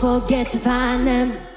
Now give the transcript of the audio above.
Forget to find them.